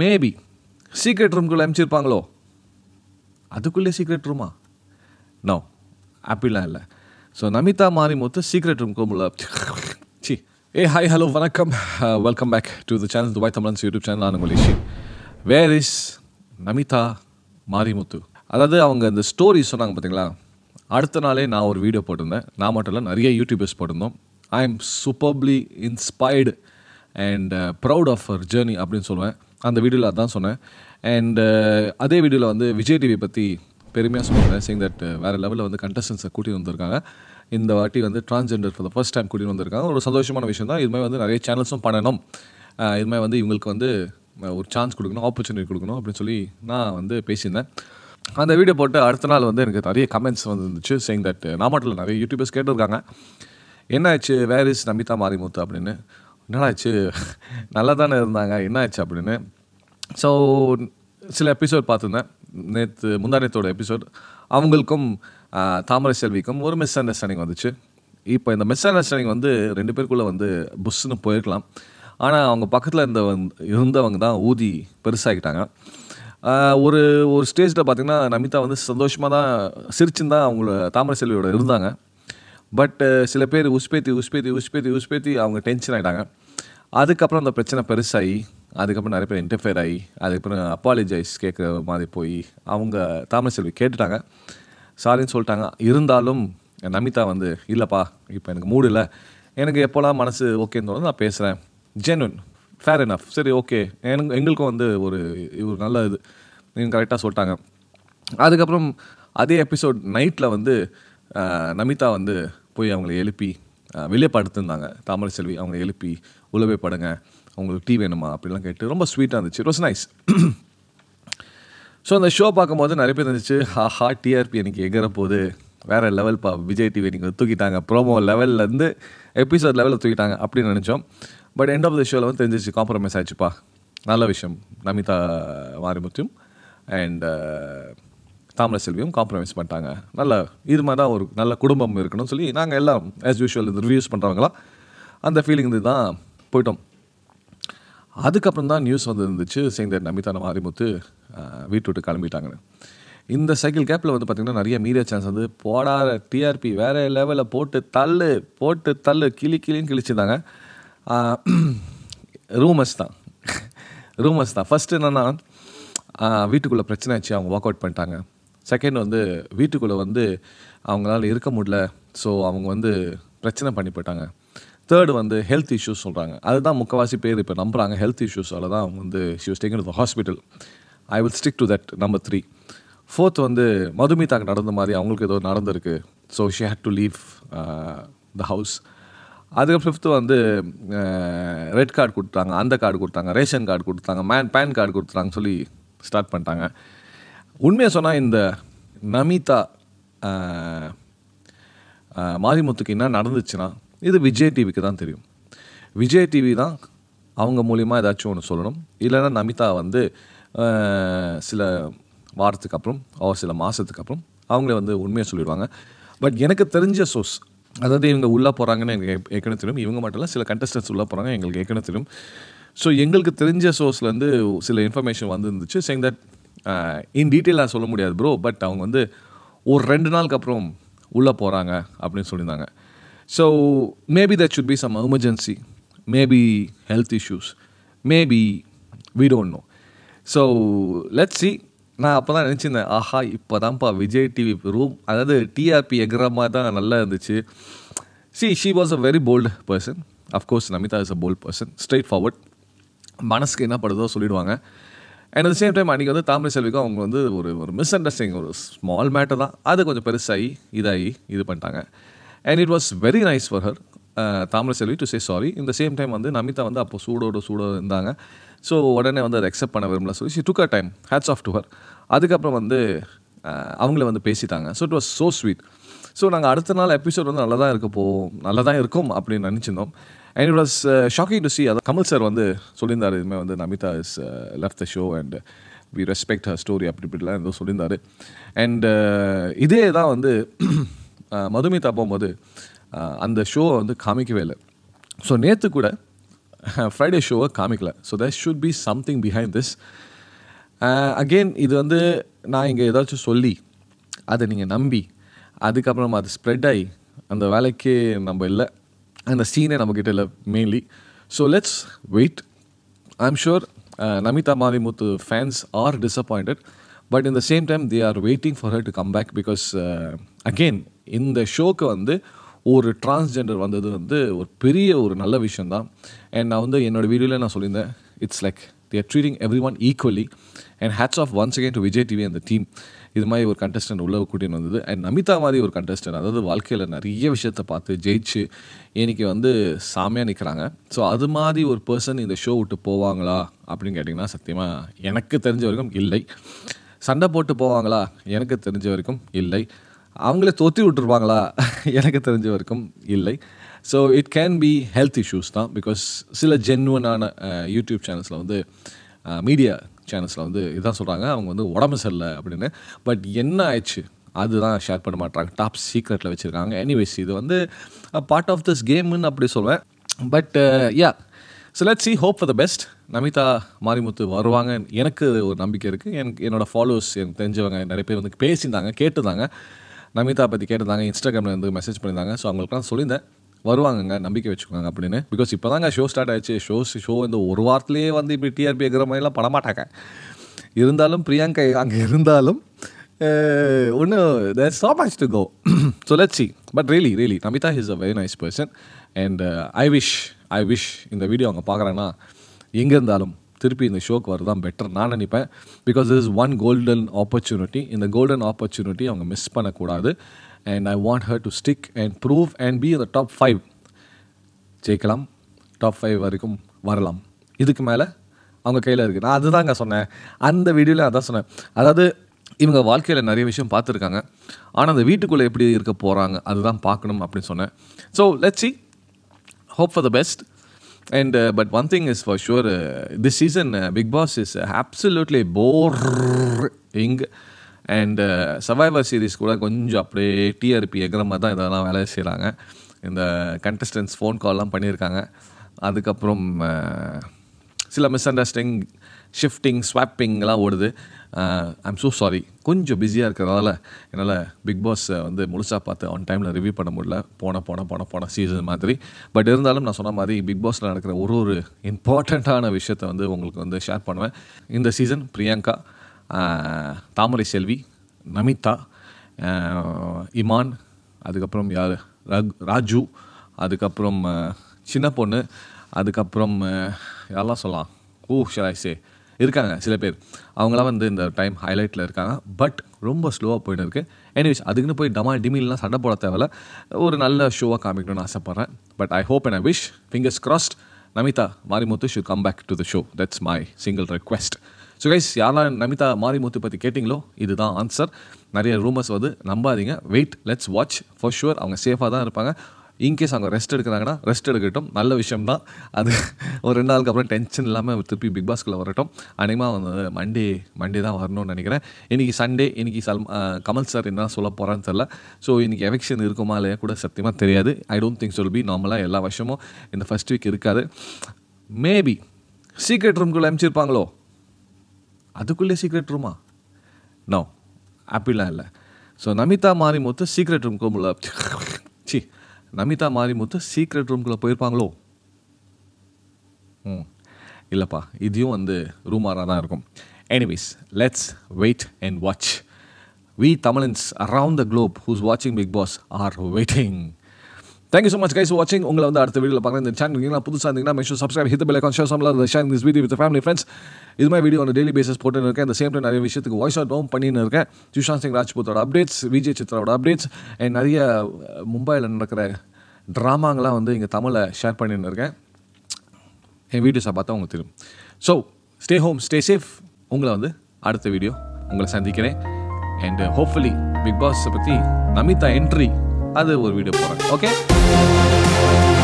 Maybe secret ரூம்குள்ளே அனுப்பிச்சிருப்பாங்களோ? அதுக்குள்ளே சீக்ரெட் ரூமா? நோ, அப்படிலாம் இல்லை. ஸோ நமிதா மாரிமுத்து சீக்ரெட் ரூம்குள்ளே சி. ஏ ஹாய், ஹலோ, வணக்கம், welcome back to the channel, Dubai Tamizhans YouTube channel. நான் உங்கள் இஷின். Where is Namitha Marimuthu? அதாவது அவங்க இந்த ஸ்டோரி சொன்னாங்க பார்த்தீங்களா, அடுத்த நாளே நான் ஒரு வீடியோ போட்டிருந்தேன். நான் மட்டும் இல்லை, நிறைய யூடியூபர்ஸ் போட்டிருந்தோம். I am superbly inspired and proud of our journey அப்படின்னு சொல்லுவேன். அந்த வீடியோவில் அதான் சொன்னேன். அண்டு அதே வீடியோவில் வந்து விஜய் டிவி பற்றி பெருமையாக சொன்னேன். சேயிங் தட் வேறு லெவலில் வந்து கண்டஸ்டன்ஸை கூட்டிகிட்டு வந்திருக்காங்க. இந்த வாட்டி வந்து transgender for the first time கூட்டிகிட்டு வந்திருக்காங்க. ஒரு சந்தோஷமான விஷயம் தான். இதுமாதிரி வந்து நிறைய சேனல்ஸும் பண்ணணும், இதுமாதிரி வந்து இவங்களுக்கு வந்து ஒரு சான்ஸ் கொடுக்கணும், ஆப்பர்ச்சுனிட்டி கொடுக்கணும் அப்படின்னு சொல்லி நான் வந்து பேசியிருந்தேன். அந்த வீடியோ போட்டு அடுத்த நாள் வந்து எனக்கு நிறைய கமெண்ட்ஸ் வந்துருந்துச்சு. சேயிங் தட் நான் மட்டும் இல்லை, நிறைய யூடியூபர்ஸ் கேட்டிருக்காங்க, என்ன ஆச்சு வேர் இஸ் நமிதா மாரிமுத்து அப்படின்னு. என்னாச்சு, நல்லா தானே இருந்தாங்க, என்ன ஆச்சு அப்படின்னு. ஸோ சில எபிசோட் பார்த்துருந்தேன். நேற்று முந்தானத்தோட எபிசோட் அவங்களுக்கும் தாமரை செல்விக்கும் ஒரு மிஸ் அண்டர்ஸ்டாண்டிங் வந்துச்சு. இப்போ இந்த மிஸ் அண்டர்ஸ்டாண்டிங் வந்து ரெண்டு பேருக்குள்ளே வந்து புஷ்ஷுன்னு போயிருக்கலாம். ஆனால் அவங்க பக்கத்தில் இருந்தவங்க தான் ஊதி பெருசாகிட்டாங்க. ஒரு ஒரு ஸ்டேஜில் பார்த்திங்கன்னா நமிதா வந்து சந்தோஷமாக தான் சிரிச்சுன்னு தான் அவங்கள தாமரை செல்வியோட இருந்தாங்க. பட் சில பேர் உஸ்பேத்தி அவங்க டென்ஷன் ஆகிட்டாங்க. அதுக்கப்புறம் அந்த பிரச்சனை பெருசாகி, அதுக்கப்புறம் நிறைய பேர் இன்டர்ஃபியர் ஆகி, அதுக்கப்புறம் அப்பாலஜைஸ் கேட்குற மாதிரி போய் அவங்க தாமரை செல்வி கேட்டுட்டாங்க, சாரின்னு சொல்லிட்டாங்க. இருந்தாலும் நமிதா வந்து இல்லைப்பா, இப்போ எனக்கு மூடு இல்லை, எனக்கு எப்போலாம் மனசு ஓகேன்னு தோணும் நான் பேசுகிறேன், ஜென்வன், ஃபேர் என்ஃப், சரி ஓகே, எனக்கு எங்களுக்கும் வந்து ஒரு நல்ல இது, நீங்கள் கரெக்டாக சொல்லிட்டாங்க. அதுக்கப்புறம் அதே எபிசோட் நைட்டில் வந்து நமிதா வந்து போய் அவங்கள எழுப்பி வெளியே படுத்துருந்தாங்க. தாமரை செல்வி அவங்கள எழுப்பி உள்ளே போய் படுங்க, அவங்களுக்கு டீ வேணுமா அப்படிலாம் கேட்டு ரொம்ப ஸ்வீட்டாக இருந்துச்சு. It was nice. ஸோ அந்த ஷோ பார்க்கும்போது நிறைய பேர் இருந்துச்சு, ஹா டிஆர்பி எனக்கு எகிற போது வேறு லெவல் பா, விஜய் டிவி நீங்கள் தூக்கிட்டாங்க, ப்ரோமோ லெவல்லேருந்து எபிசோட் லெவலில் தூக்கிட்டாங்க அப்படின்னு நினச்சோம். பட் எண்ட் ஆஃப் த ஷோவில் வந்து தெரிஞ்சிச்சு காம்ப்ரமைஸ் ஆகிடுச்சுப்பா, நல்ல விஷயம். நமிதா மாரிமுத்தும் அண்ட் தாமரை செல்வியும் காம்ப்ரமைஸ் பண்ணிட்டாங்க. நல்ல இது மாதிரி தான் ஒரு நல்ல குடும்பம் இருக்கணும்னு சொல்லி நாங்கள் எல்லாம் ஆஸ் யூஷுவல் இது ரிவ்யூஸ் பண்ணுறவங்களாம் அந்த ஃபீலிங் இது தான் போயிட்டோம். அதுக்கப்புறம் தான் நியூஸ் வந்து இருந்துச்சு சேயிங் தட் நமிதா மாரிமுத்து வீட்டு விட்டு கிளம்பிட்டாங்கன்னு. இந்த சைக்கிள் கேப்பில் வந்து பார்த்திங்கன்னா நிறைய மீடியா சேனல்ஸ் வந்து போடாத டிஆர்பி வேறு லெவலில் போட்டு தள்ளு கிளின்னு கிழிச்சிருந்தாங்க. ரூமர்ஸ் தான் ஃபஸ்ட்டு என்னென்னா வீட்டுக்குள்ளே பிரச்சனை ஆச்சு, அவங்க வாக் அவுட் பண்ணிட்டாங்க. செகண்ட் வந்து வீட்டுக்குள்ளே வந்து அவங்களால இருக்க முடியல, ஸோ அவங்க வந்து பிரச்சனை பண்ணி போயிட்டாங்க. தேர்டு வந்து ஹெல்த் இஷ்யூஸ் சொல்கிறாங்க, அதுதான் முக்கால்வாசி பேர் இப்போ நம்புகிறாங்க. ஹெல்த் இஷ்யூஸால் தான் அவங்க வந்து she was taken to the hospital. I will stick to that number 3. Fourth வந்து மதுமிதாக்கு நடந்த மாதிரி அவங்களுக்கு ஏதோ நடந்திருக்கு, so she had to leave the house. அதுக்கப்புறம் ஃபிஃப்த்து வந்து ரெட் கார்டு கொடுத்தாங்க, அந்த கார்டு கொடுத்தாங்க, ரேஷன் கார்டு கொடுத்தாங்க, பேன் கார்டு கொடுத்துட்டாங்கன்னு சொல்லி ஸ்டார்ட் பண்ணிட்டாங்க. உண்மையாக சொன்னால் இந்த நமிதா மாரிமுத்துக்கு என்ன நடந்துச்சுன்னா இது விஜய் டிவிக்கு தான் தெரியும். விஜய் டிவி தான் அவங்க மூலிமா ஏதாச்சும் ஒன்று சொல்லணும். இல்லைன்னா நமிதா வந்து சில வாரத்துக்கு அப்புறம் ஒரு சில மாதத்துக்கு அப்புறம் அவங்களே வந்து உண்மையாக சொல்லிடுவாங்க. பட் எனக்கு தெரிஞ்ச சோர்ஸ், அதாவது இவங்க உள்ளே போகிறாங்கன்னு எங்களுக்கு ஏற்கனவே தெரியும். இவங்க மட்டும் இல்லை, சில கண்டஸ்டன்ஸ் உள்ளே போகிறாங்க, எங்களுக்கு ஏற்கனவே தெரியும். ஸோ எங்களுக்கு தெரிஞ்ச சோர்ஸ்லேருந்து சில இன்ஃபர்மேஷன் வந்துருந்துச்சு. சேயிங் தட் இன் டீட்டெயிலாக சொல்ல முடியாது ப்ரோ, பட் அவங்க வந்து ஒரு 2 நாளுக்கு அப்புறம் உள்ளே போகிறாங்க அப்படின்னு சொல்லியிருந்தாங்க. So maybe that should be some emergency, maybe health issues, maybe we don't know. So let's see. நான் அப்போ தான் நினச்சிருந்தேன், ஆஹா இப்போ தான்ப்பா விஜய் டிவி ரூம், அதாவது டிஆர்பி எகிற மாதிரி தான் நல்லா இருந்துச்சு. She was a very bold person. Of course Namitha is a bold person, straight forward, மனசுக்கு என்ன படுதோ சொல்லிடுவாங்க. அண்ட் அட் சேம் டைம் அன்றைக்கி வந்து தாமரை செல்விக்கும் அவங்க வந்து ஒரு மிஸ் அண்டர்ஸ்டாண்டிங், ஒரு ஸ்மால் மேட்டர் தான், அது கொஞ்சம் பெருசாகி இதாகி இது பண்ணிட்டாங்க. And it was very nice for her Thamarai Selvi to say sorry. இந்த சேம் டைம் வந்து நமிதா வந்து அப்போ சூடோடு இருந்தாங்க. ஸோ உடனே வந்து அதை அக்செப்ட் பண்ண விரும்பல சொல்லி she took her time, hats off to her. அதுக்கப்புறம் வந்து அவங்கள வந்து பேசிட்டாங்க. So it was so sweet. So நாங்கள் அடுத்த நாள் எபிசோட் வந்து நல்லா தான் இருக்க போவோம், நல்லா தான் இருக்கும் அப்படின்னு நினச்சிருந்தோம். And it was shocking to see. அதாவது கமல் சார் வந்து சொல்லியிருந்தார், இதுமாதிரி வந்து Namitha is left the show and we respect her story அப்படி இப்படிலாம் ஏதோ சொல்லியிருந்தார். அண்டு இதே தான் வந்து மதுமிதா போகும்போது அந்த ஷோவை வந்து காமிக்கவே இல்லை. ஸோ நேற்று கூட Friday show-a காமிக்கல. So there should be something behind this. Again, இது வந்து நான் இங்கே ஏதாச்சும் சொல்லி அதை நீங்கள் நம்பி அதுக்கப்புறம் அது ஸ்ப்ரெட் ஆகி அந்த வேலைக்கு நம்ம இல்லை, அந்த சீனே நம்மக்கிட்ட இல்லை mainly. So let's wait. I'm sure Namitha Marimuthu fans are disappointed, but in the same time they are waiting for her to come back because again இந்த ஷோக்கு வந்து ஒரு டிரான்ஸ்ஜெண்டர் வந்தது வந்து ஒரு பெரிய ஒரு நல்ல விஷயந்தான். அண்ட் நான் வந்து என்னோடய வீடியோவில் நான் சொல்லியிருந்தேன், it's like they are treating everyone equally, and hats off once again to Vijay TV and the team. இது மாதிரி ஒரு கண்டஸ்டன்ட் உள்ள கூட்டின்னு வந்தது. அண்ட் நமிதா மாதிரி ஒரு கண்டஸ்டன்ட், அதாவது வாழ்க்கையில் நிறைய விஷயத்தை பார்த்து ஜெயிச்சு எனக்கு வந்து சாமியாக நிற்கிறாங்க. ஸோ அது மாதிரி ஒரு பர்சன் இந்த ஷோ விட்டு போவாங்களா அப்படின்னு கேட்டிங்கன்னா சத்தியமாக எனக்கு தெரிஞ்ச வரைக்கும் இல்லை. சண்டை போட்டு போவாங்களா எனக்கு தெரிஞ்ச வரைக்கும் இல்லை. அவங்களே தோற்றி விட்டுருப்பாங்களா எனக்கு தெரிஞ்ச வரைக்கும் இல்லை. So it can be health issues தான், பிகாஸ் சில ஜென்வனான யூடியூப் சேனல்ஸில் வந்து மீடியா சேனல்ஸில் வந்து இதான் சொல்கிறாங்க, அவங்க வந்து உடம்பு சரியில்லை அப்படின்னு. பட் என்ன ஆயிடுச்சு அதுதான் ஷேர் பண்ண மாட்டாங்க, டாப் சீக்ரெட்டில் வச்சுருக்காங்க. எனிவேஸ் இது வந்து பார்ட் ஆஃப் திஸ் கேம்னு அப்படி சொல்வேன். But yeah, so let's see, hope for the best. Namitha Marimuthu வருவாங்க எனக்கு ஒரு நம்பிக்கை இருக்குது. எனக்கு என்னோடய ஃபாலோவர்ஸ் எனக்கு தெரிஞ்சவங்க நிறைய பேர் வந்து பேசியிருந்தாங்க, கேட்டுருந்தாங்க, நமிதா பற்றி கேட்டிருந்தாங்க, இன்ஸ்டாகிராமில் வந்து மெசேஜ் பண்ணியிருந்தாங்க. ஸோ அவங்களுக்குலாம் சொல்லியிருந்தேன் வருவாங்கங்க, நம்பிக்கை வச்சுக்கோங்க அப்படின்னு. பிகாஸ் இப்போ தாங்க ஷோ ஸ்டார்ட் ஆகிடுச்சு. ஷோ இந்த ஒரு வாரத்துலேயே வந்து இப்படி டிஆர்பி இருக்கிற மாதிரிலாம் படமாட்டாங்க. இருந்தாலும் பிரியங்கா அங்கே இருந்தாலும் ஒன்றும் there's so much to go. So let's see. But really really Namitha is a very nice person. And I wish இந்த வீடியோ அவங்க பார்க்குறாங்கன்னா எங்கே இருந்தாலும் திருப்பி இந்த ஷோக்கு வரதான் பெட்டர் நான் நினைப்பேன். Because this is one golden opportunity. இந்த கோல்டன் ஆப்பர்ச்சுனிட்டி அவங்க மிஸ் பண்ணக்கூடாது. And I want her to stick and prove and be இந்த டாப் 5 ஜெயிக்கலாம், டாப் 5 வரைக்கும் வரலாம். இதுக்கு மேலே அவங்க கையில் இருக்குது. நான் அது தாங்க சொன்னேன் அந்த வீடியோவில், அதான் சொன்னேன். அதாவது இவங்க வாழ்க்கையில் நிறைய விஷயம் பார்த்துருக்காங்க, ஆனால் அந்த வீட்டுக்குள்ளே எப்படி இருக்க போகிறாங்க அதுதான் பார்க்கணும் அப்படின்னு சொன்னேன். So let's see, hope for the best. And but one thing is for sure, this season Big Boss is absolutely boring, and Survivor series கூட கொஞ்சம் அப்படியே டிஆர்பி எக்ரமாக தான் இதெல்லாம் வேலை செய்கிறாங்க. இந்த கண்டஸ்டன்ஸ் ஃபோன் கால்லாம் பண்ணியிருக்காங்க, அதுக்கப்புறம் சில மிஸ் அண்டர்ஸ்டாண்டிங், ஷிஃப்டிங், ஸ்வாப்பிங்லாம் ஓடுது. ஐம் ஸோ சாரி, கொஞ்சம் பிஸியாக இருக்கிறதால என்னால் பிக் பாஸை வந்து முழுசாக பார்த்து ஆன் டைமில் ரிவ்யூ பண்ண முடியல, போன சீசன் மாதிரி. பட் இருந்தாலும் நான் சொன்ன மாதிரி பிக் பாஸில் நடக்கிற ஒரு இம்பார்ட்டண்ட்டான விஷயத்தை வந்து உங்களுக்கு வந்து ஷேர் பண்ணுவேன். இந்த சீசன் பிரியங்கா, தாமரை செல்வி, நமிதா, இமான், அதுக்கப்புறம் யார் ராஜு, அதுக்கப்புறம் சின்ன பொண்ணு, அதுக்கப்புறம் யாரெல்லாம் சொல்லலாம், ஷராய்ஸே இருக்காங்க சில பேர். அவங்களாம் வந்து இந்த டைம் ஹைலைட்டில் இருக்காங்க. பட் ரொம்ப ஸ்லோவாக போயிட்டு இருக்குது. எனிவேஸ் அதுக்குன்னு போய் டமா டிமிலாம் சண்டை போட தேவையில்ல, ஒரு நல்ல ஷோவாக காமிக்கணும்னு ஆசைப்பட்றேன். But I hope and I wish, fingers crossed, Namitha Marimuthu should come back to the show. That's my single request. So guys, யாரெல்லாம் நமிதா மாரிமுத்து பற்றி கேட்டிங்களோ இதுதான் ஆன்சர். நிறைய ரூமர்ஸ் வந்து நம்பாதீங்க, wait, let's watch. For sure அவங்க சேஃபாக தான் இருப்பாங்க. இன்கேஸ் அவங்க ரெஸ்ட் எடுக்கிறாங்கன்னா ரெஸ்ட் எடுக்கட்டும், நல்ல விஷயம்தான் அது. ஒரு 2 நாளுக்கு அப்புறம் டென்ஷன் இல்லாமல் திருப்பி பிக் பாஸ்க்குள்ளே வரட்டும். அன்றைக்குமா வந்து மண்டே தான் வரணும்னு நினைக்கிறேன். இன்றைக்கி சண்டே, இன்றைக்கி கமல் சார் என்ன சொல்ல போகிறான்னு தெரில. ஸோ இன்றைக்கி எலெக்ஷன் இருக்குமா இல்லையா கூட சத்தியமாக தெரியாது. ஐ டோன்ட் திங்க் சொல் பி. நார்மலாக எல்லா வருஷமும் இந்த ஃபஸ்ட் வீக் இருக்காது. மேபி சீக்ரெட் ரூம்குள்ளே அனுப்பிச்சிருப்பாங்களோ. அதுக்குள்ளே சீக்ரெட் ரூமா? நோ, அப்படிலாம் இல்லை. ஸோ நமிதா மாரிமுத்து சீக்ரெட் ரூம்குள்ளே சி நமிதா மாரிமுத்து சீக்ரெட் ரூம்குள்ளே போயிருப்பாங்களோ? இல்லைப்பா, இதையும் வந்து ரூமாராக தான் இருக்கும். Anyways, let's wait and watch. We Tamizhans around the globe who's வாட்சிங் Bigg Boss are waiting. Thank you so much guys for watching. உங்களை வந்து அடுத்த வீடியோவில் பார்க்குறேன். இந்த சேனல் நீங்களாம் புதுசாக இருந்தீங்கன்னா make sure subscribe, hit the bell icon, share some love, share this video with your family friends. இது மாதிரி video on a daily basis போட்டுன்னு இருக்கேன். இந்த சேம் டைம் நிறைய விஷயத்துக்கு வாய்ஸ் அவுட் டவுன் பண்ணின்னு இருக்கேன். சுஷாந்த் சிங் ராஜ்பூத்தோட அப்டேட்ஸ், விஜய் சித்ராவோட அப்டேட்ஸ், அண்ட் நிறைய மும்பையில் நடக்கிற ட்ராமாங்கெலாம் வந்து இங்கே தமிழில் ஷேர் பண்ணின்னு இருக்கேன். என் வீடியோஸை பார்த்தா உங்களுக்கு தெரியும். So stay home, stay safe. உங்களை வந்து அடுத்த வீடியோ உங்களை சந்திக்கிறேன். அண்ட் ஹோப்ஃபுல்லி பிக் பாஸை பற்றி நமிதா என்ட்ரி அது ஒரு வீடியோ போகிறேன். ஓகே.